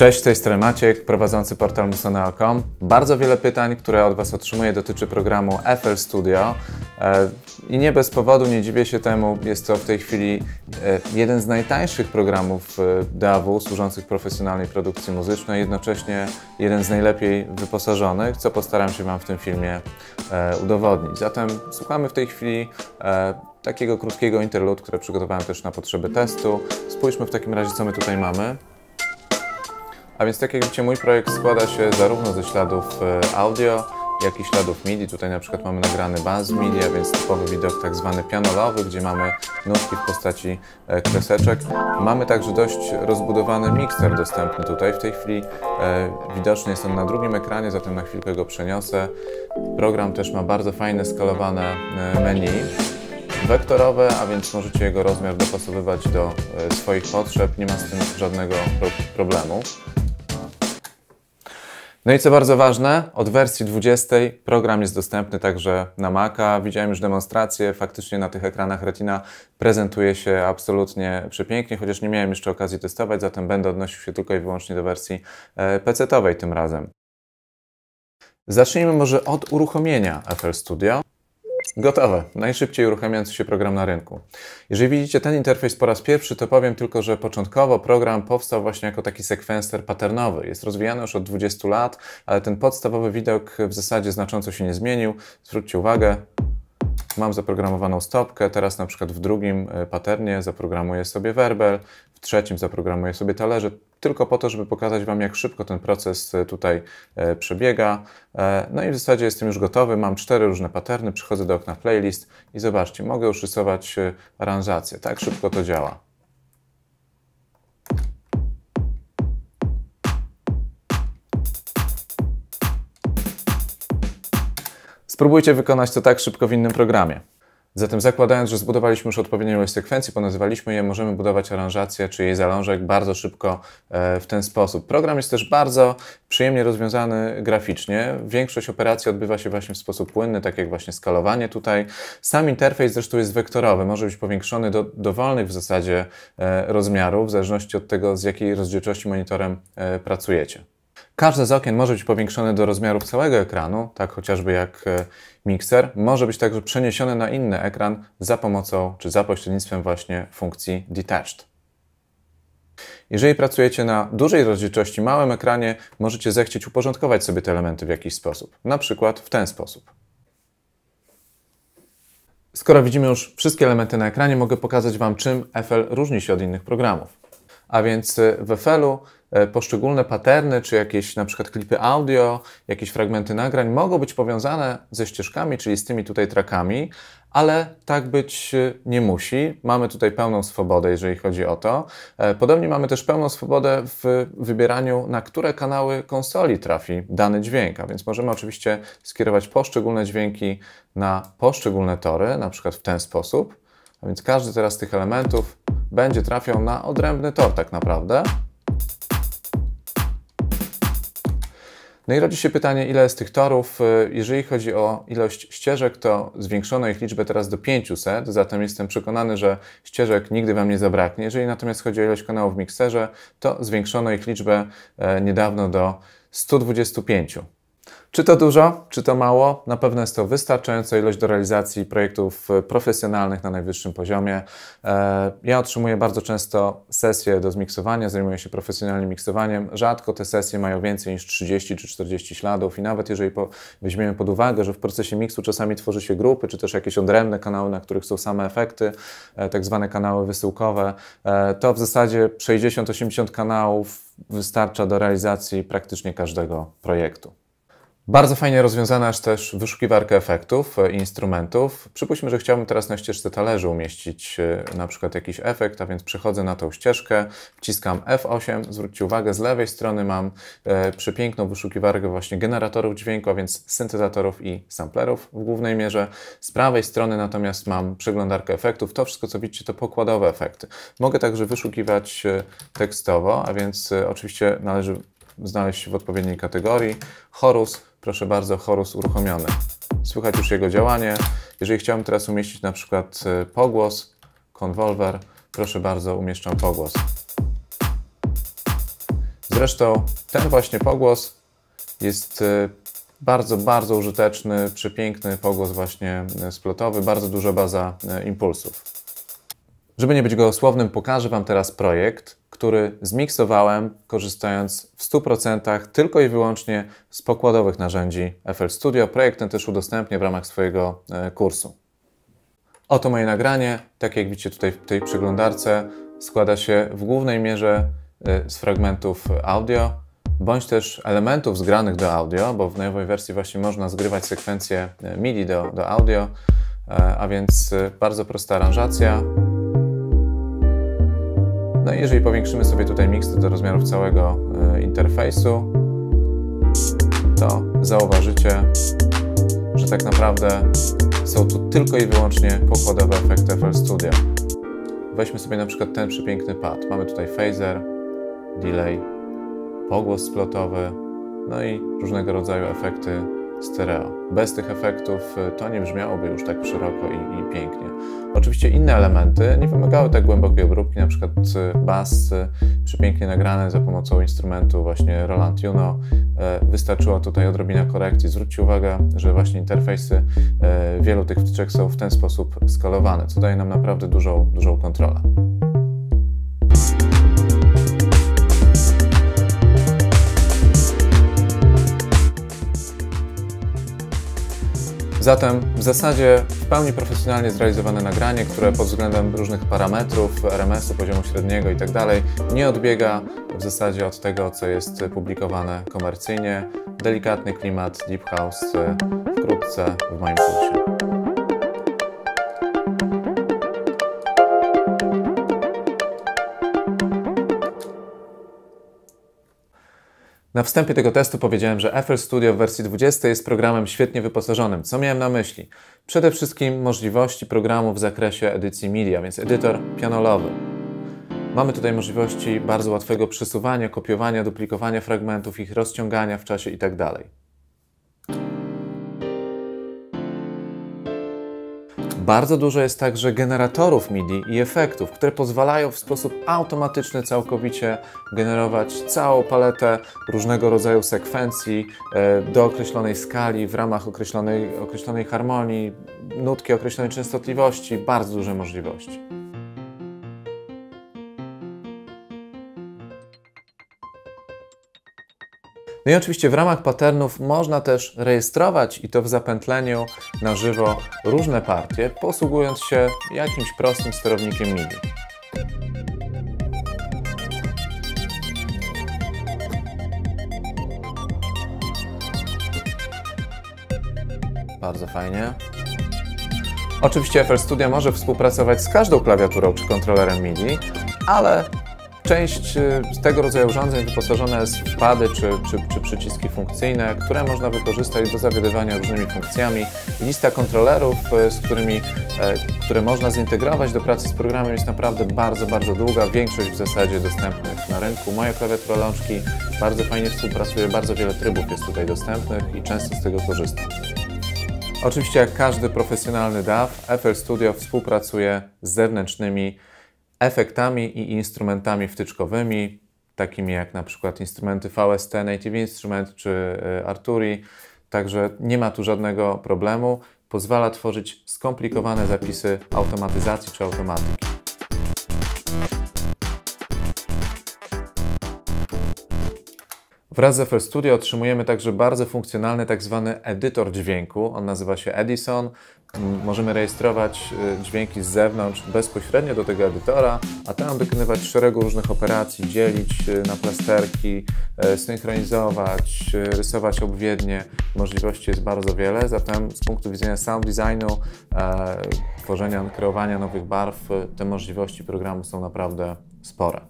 Cześć, z tej strony Maciek, prowadzący portal musoneo.com. Bardzo wiele pytań, które od Was otrzymuję, dotyczy programu FL Studio i nie bez powodu, nie dziwię się temu, jest to w tej chwili jeden z najtańszych programów DAW służących profesjonalnej produkcji muzycznej, jednocześnie jeden z najlepiej wyposażonych, co postaram się Wam w tym filmie udowodnić. Zatem słuchamy w tej chwili takiego krótkiego interlude, które przygotowałem też na potrzeby testu. Spójrzmy w takim razie, co my tutaj mamy. A więc tak jak widzicie, mój projekt składa się zarówno ze śladów audio, jak i śladów MIDI. Tutaj na przykład mamy nagrany bas MIDI, a więc typowy widok tak zwany pianolowy, gdzie mamy nutki w postaci kreseczek. Mamy także dość rozbudowany mikser dostępny tutaj. W tej chwili widoczny jest on na drugim ekranie, zatem na chwilkę go przeniosę. Program też ma bardzo fajne skalowane menu wektorowe, a więc możecie jego rozmiar dopasowywać do swoich potrzeb. Nie ma z tym żadnego problemu. No i co bardzo ważne, od wersji 20 program jest dostępny także na Maca. Widziałem już demonstrację, faktycznie na tych ekranach Retina prezentuje się absolutnie przepięknie, chociaż nie miałem jeszcze okazji testować, zatem będę odnosił się tylko i wyłącznie do wersji PC-towej tym razem. Zacznijmy może od uruchomienia FL Studio. Gotowe. Najszybciej uruchamiający się program na rynku. Jeżeli widzicie ten interfejs po raz pierwszy, to powiem tylko, że początkowo program powstał właśnie jako taki sekwenser patternowy. Jest rozwijany już od 20 lat, ale ten podstawowy widok w zasadzie znacząco się nie zmienił. Zwróćcie uwagę, mam zaprogramowaną stopkę, teraz na przykład w drugim patternie zaprogramuję sobie werbel, w trzecim zaprogramuję sobie talerze, tylko po to, żeby pokazać Wam, jak szybko ten proces tutaj przebiega. No i w zasadzie jestem już gotowy, mam 4 różne patterny, przychodzę do okna playlist i zobaczcie, mogę już rysować aranżację, tak szybko to działa. Spróbujcie wykonać to tak szybko w innym programie. Zatem zakładając, że zbudowaliśmy już odpowiednią ilość sekwencji, ponazywaliśmy je, możemy budować aranżację czy jej zalążek bardzo szybko w ten sposób. Program jest też bardzo przyjemnie rozwiązany graficznie. Większość operacji odbywa się właśnie w sposób płynny, tak jak właśnie skalowanie tutaj. Sam interfejs zresztą jest wektorowy, może być powiększony do dowolnych w zasadzie rozmiarów, w zależności od tego, z jakiej rozdzielczości monitorem pracujecie. Każde z okien może być powiększone do rozmiarów całego ekranu, tak chociażby jak mikser. Może być także przeniesione na inny ekran za pomocą czy za pośrednictwem właśnie funkcji detached. Jeżeli pracujecie na dużej rozdzielczości, małym ekranie, możecie zechcieć uporządkować sobie te elementy w jakiś sposób. Na przykład w ten sposób. Skoro widzimy już wszystkie elementy na ekranie, mogę pokazać Wam, czym FL różni się od innych programów. A więc w FL-u poszczególne patterny, czy jakieś na przykład klipy audio, jakieś fragmenty nagrań mogą być powiązane ze ścieżkami, czyli z tymi tutaj trackami, ale tak być nie musi. Mamy tutaj pełną swobodę, jeżeli chodzi o to. Podobnie mamy też pełną swobodę w wybieraniu, na które kanały konsoli trafi dany dźwięk, a więc możemy oczywiście skierować poszczególne dźwięki na poszczególne tory, na przykład w ten sposób. A więc każdy teraz z tych elementów będzie trafiał na odrębny tor tak naprawdę. No i rodzi się pytanie, ile jest tych torów. Jeżeli chodzi o ilość ścieżek, to zwiększono ich liczbę teraz do 500, zatem jestem przekonany, że ścieżek nigdy Wam nie zabraknie. Jeżeli natomiast chodzi o ilość kanałów w mikserze, to zwiększono ich liczbę niedawno do 125. Czy to dużo, czy to mało? Na pewno jest to wystarczająca ilość do realizacji projektów profesjonalnych na najwyższym poziomie. Ja otrzymuję bardzo często sesje do zmiksowania, zajmuję się profesjonalnym miksowaniem. Rzadko te sesje mają więcej niż 30 czy 40 śladów i nawet jeżeli weźmiemy pod uwagę, że w procesie miksu czasami tworzy się grupy, czy też jakieś odrębne kanały, na których są same efekty, tak zwane kanały wysyłkowe, to w zasadzie 60-80 kanałów wystarcza do realizacji praktycznie każdego projektu. Bardzo fajnie rozwiązana jest też wyszukiwarka efektów i instrumentów. Przypuśćmy, że chciałbym teraz na ścieżce talerzy umieścić na przykład jakiś efekt, a więc przechodzę na tą ścieżkę, wciskam F8. Zwróćcie uwagę, z lewej strony mam przepiękną wyszukiwarkę właśnie generatorów dźwięku, a więc syntezatorów i samplerów w głównej mierze. Z prawej strony natomiast mam przeglądarkę efektów. To wszystko, co widzicie, to pokładowe efekty. Mogę także wyszukiwać tekstowo, a więc oczywiście należy znaleźć się w odpowiedniej kategorii. Chorus, proszę bardzo, chorus uruchomiony. Słychać już jego działanie. Jeżeli chciałbym teraz umieścić na przykład pogłos, konwolwer, proszę bardzo, umieszczam pogłos. Zresztą ten właśnie pogłos jest bardzo, bardzo użyteczny, przepiękny pogłos właśnie splotowy, bardzo duża baza impulsów. Żeby nie być gołosłownym, pokażę Wam teraz projekt, który zmiksowałem, korzystając w 100% tylko i wyłącznie z pokładowych narzędzi FL Studio. Projekt ten też udostępnię w ramach swojego kursu. Oto moje nagranie, tak jak widzicie tutaj w tej przeglądarce, składa się w głównej mierze z fragmentów audio, bądź też elementów zgranych do audio, bo w nowej wersji właśnie można zgrywać sekwencję MIDI do audio, a więc bardzo prosta aranżacja. No i jeżeli powiększymy sobie tutaj miks do rozmiarów całego interfejsu, to zauważycie, że tak naprawdę są tu tylko i wyłącznie pokładowe efekty FL Studio. Weźmy sobie na przykład ten przepiękny pad. Mamy tutaj phaser, delay, pogłos splotowy, no i różnego rodzaju efekty stereo. Bez tych efektów to nie brzmiałoby już tak szeroko i pięknie. Oczywiście inne elementy nie wymagały tak głębokiej obróbki, na przykład bas przepięknie nagrany za pomocą instrumentu właśnie Roland Juno. Wystarczyła tutaj odrobina korekcji. Zwróćcie uwagę, że właśnie interfejsy wielu tych wtyczek są w ten sposób skalowane, co daje nam naprawdę dużą kontrolę. Zatem w zasadzie w pełni profesjonalnie zrealizowane nagranie, które pod względem różnych parametrów, RMS-u, poziomu średniego itd. nie odbiega w zasadzie od tego, co jest publikowane komercyjnie. Delikatny klimat Deep House wkrótce w moim kursie. Na wstępie tego testu powiedziałem, że FL Studio w wersji 20 jest programem świetnie wyposażonym. Co miałem na myśli? Przede wszystkim możliwości programu w zakresie edycji MIDI, a więc edytor pianolowy. Mamy tutaj możliwości bardzo łatwego przesuwania, kopiowania, duplikowania fragmentów, ich rozciągania w czasie itd. Bardzo dużo jest także generatorów MIDI i efektów, które pozwalają w sposób automatyczny całkowicie generować całą paletę różnego rodzaju sekwencji do określonej skali, w ramach określonej harmonii, nutki określonej częstotliwości, bardzo duże możliwości. No i oczywiście w ramach patternów można też rejestrować, i to w zapętleniu na żywo, różne partie, posługując się jakimś prostym sterownikiem MIDI. Bardzo fajnie. Oczywiście FL Studio może współpracować z każdą klawiaturą czy kontrolerem MIDI, ale część z tego rodzaju urządzeń wyposażona jest w pady czy przyciski funkcyjne, które można wykorzystać do zawiadywania różnymi funkcjami. Lista kontrolerów, które można zintegrować do pracy z programem, jest naprawdę bardzo, bardzo długa. Większość w zasadzie dostępnych na rynku. Moja klawiatura Lączki bardzo fajnie współpracuje, bardzo wiele trybów jest tutaj dostępnych i często z tego korzystam. Oczywiście jak każdy profesjonalny DAW, FL Studio współpracuje z zewnętrznymi efektami i instrumentami wtyczkowymi, takimi jak na przykład instrumenty VST, Native Instruments czy Arturii. Także nie ma tu żadnego problemu. Pozwala tworzyć skomplikowane zapisy automatyzacji czy automatyki. Wraz z FL Studio otrzymujemy także bardzo funkcjonalny tak zwany edytor dźwięku. On nazywa się Edison. Możemy rejestrować dźwięki z zewnątrz bezpośrednio do tego edytora, a tam wykonywać szeregu różnych operacji, dzielić na plasterki, synchronizować, rysować obwiednie. Możliwości jest bardzo wiele, zatem z punktu widzenia sound designu, tworzenia, kreowania nowych barw, te możliwości programu są naprawdę spore.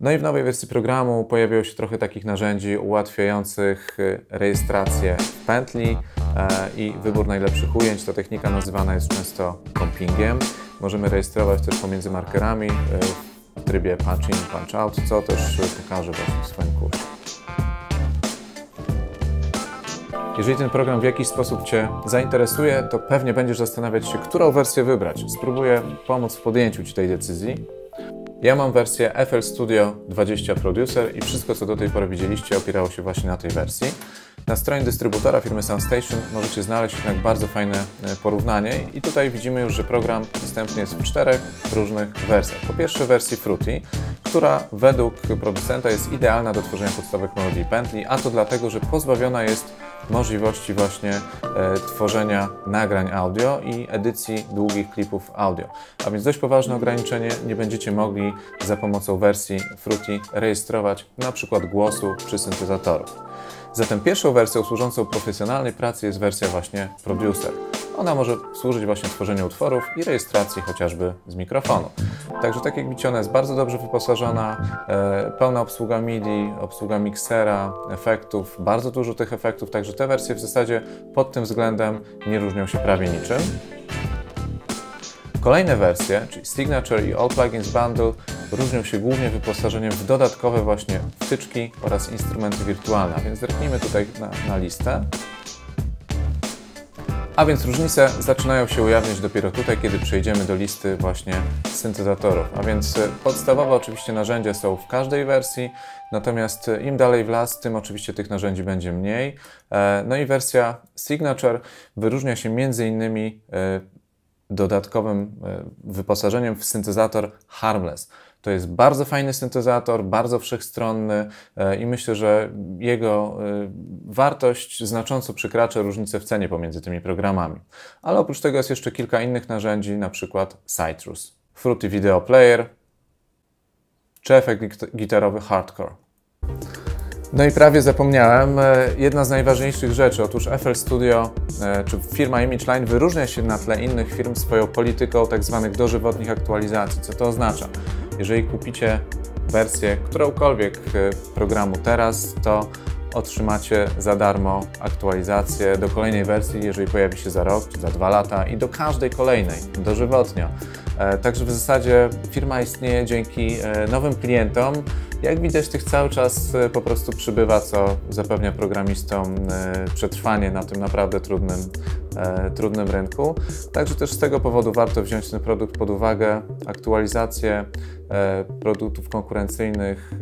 No i w nowej wersji programu pojawiło się trochę takich narzędzi ułatwiających rejestrację w pętli i wybór najlepszych ujęć. Ta technika nazywana jest często compingiem. Możemy rejestrować też pomiędzy markerami w trybie punch in, punch out, co też pokażę w swoim kursie. Jeżeli ten program w jakiś sposób Cię zainteresuje, to pewnie będziesz zastanawiać się, którą wersję wybrać. Spróbuję pomóc w podjęciu Ci tej decyzji. Ja mam wersję FL Studio 20 Producer i wszystko, co do tej pory widzieliście, opierało się właśnie na tej wersji. Na stronie dystrybutora firmy SoundStation możecie znaleźć jednak bardzo fajne porównanie i tutaj widzimy już, że program dostępny jest w 4 różnych wersjach. Po pierwsze w wersji Fruity, która według producenta jest idealna do tworzenia podstawowych melodii i pętli, a to dlatego, że pozbawiona jest możliwości właśnie tworzenia nagrań audio i edycji długich klipów audio. A więc dość poważne ograniczenie, nie będziecie mogli za pomocą wersji Fruity rejestrować na przykład głosu czy syntezatorów. Zatem pierwszą wersją służącą profesjonalnej pracy jest wersja właśnie Producer. Ona może służyć właśnie tworzeniu utworów i rejestracji chociażby z mikrofonu. Także tak jak widzicie, ona jest bardzo dobrze wyposażona, pełna obsługa MIDI, obsługa miksera, efektów, bardzo dużo tych efektów, także te wersje w zasadzie pod tym względem nie różnią się prawie niczym. Kolejne wersje, czyli Signature i All Plugins Bundle, różnią się głównie wyposażeniem w dodatkowe właśnie wtyczki oraz instrumenty wirtualne, więc zerknijmy tutaj na listę. A więc różnice zaczynają się ujawniać dopiero tutaj, kiedy przejdziemy do listy właśnie syntezatorów. A więc podstawowe oczywiście narzędzia są w każdej wersji, natomiast im dalej w las, tym oczywiście tych narzędzi będzie mniej. No i wersja Signature wyróżnia się między innymi dodatkowym wyposażeniem w syntezator Harmless. To jest bardzo fajny syntezator, bardzo wszechstronny i myślę, że jego wartość znacząco przekracza różnicę w cenie pomiędzy tymi programami. Ale oprócz tego jest jeszcze kilka innych narzędzi, na przykład Citrus, Fruity Video Player czy efekt gitarowy Hardcore. No i prawie zapomniałem, jedna z najważniejszych rzeczy, otóż FL Studio czy firma Image Line wyróżnia się na tle innych firm swoją polityką tzw. dożywotnich aktualizacji. Co to oznacza? Jeżeli kupicie wersję którąkolwiek programu teraz, to otrzymacie za darmo aktualizację do kolejnej wersji, jeżeli pojawi się za rok, czy za 2 lata i do każdej kolejnej, dożywotnio. Także w zasadzie firma istnieje dzięki nowym klientom. Jak widać, tych cały czas po prostu przybywa, co zapewnia programistom przetrwanie na tym naprawdę trudnym rynku. Także też z tego powodu warto wziąć ten produkt pod uwagę. Aktualizacje produktów konkurencyjnych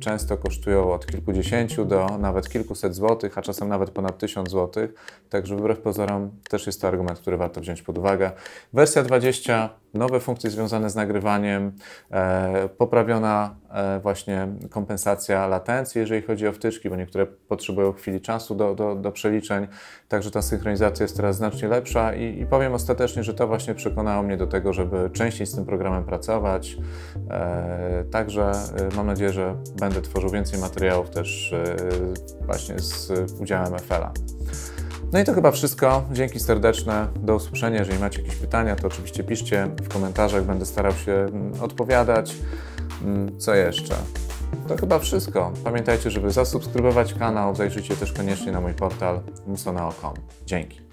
często kosztują od kilkudziesięciu do nawet kilkuset złotych, a czasem nawet ponad 1000 złotych. Także wbrew pozorom też jest to argument, który warto wziąć pod uwagę. Wersja 20, nowe funkcje związane z nagrywaniem, poprawiona właśnie kompensacja latencji, jeżeli chodzi o wtyczki, bo niektóre potrzebują chwili czasu do przeliczeń, także ta synchronizacja jest teraz znacznie lepsza i powiem ostatecznie, że to właśnie przekonało mnie do tego, żeby częściej z tym programem pracować. Także mam nadzieję, że będę tworzył więcej materiałów też właśnie z udziałem FL-a. No i to chyba wszystko. Dzięki serdeczne, do usłyszenia. Jeżeli macie jakieś pytania, to oczywiście piszcie w komentarzach, będę starał się odpowiadać. Co jeszcze? To chyba wszystko. Pamiętajcie, żeby zasubskrybować kanał, zajrzyjcie też koniecznie na mój portal musoneo.com. Dzięki.